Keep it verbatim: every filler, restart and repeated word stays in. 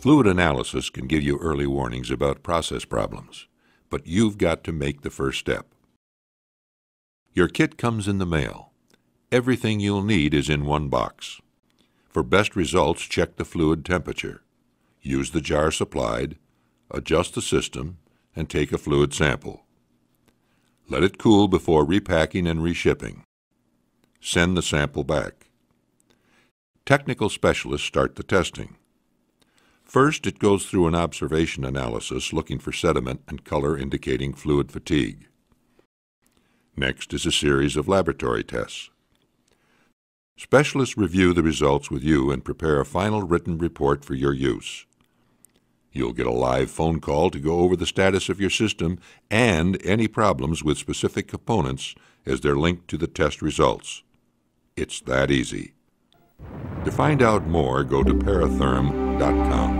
Fluid analysis can give you early warnings about process problems, but you've got to make the first step. Your kit comes in the mail. Everything you'll need is in one box. For best results, check the fluid temperature. Use the jar supplied, adjust the system, and take a fluid sample. Let it cool before repacking and reshipping. Send the sample back. Technical specialists start the testing. First, it goes through an observation analysis looking for sediment and color indicating fluid fatigue. Next is a series of laboratory tests. Specialists review the results with you and prepare a final written report for your use. You'll get a live phone call to go over the status of your system and any problems with specific components as they're linked to the test results. It's that easy. To find out more, go to paratherm dot com.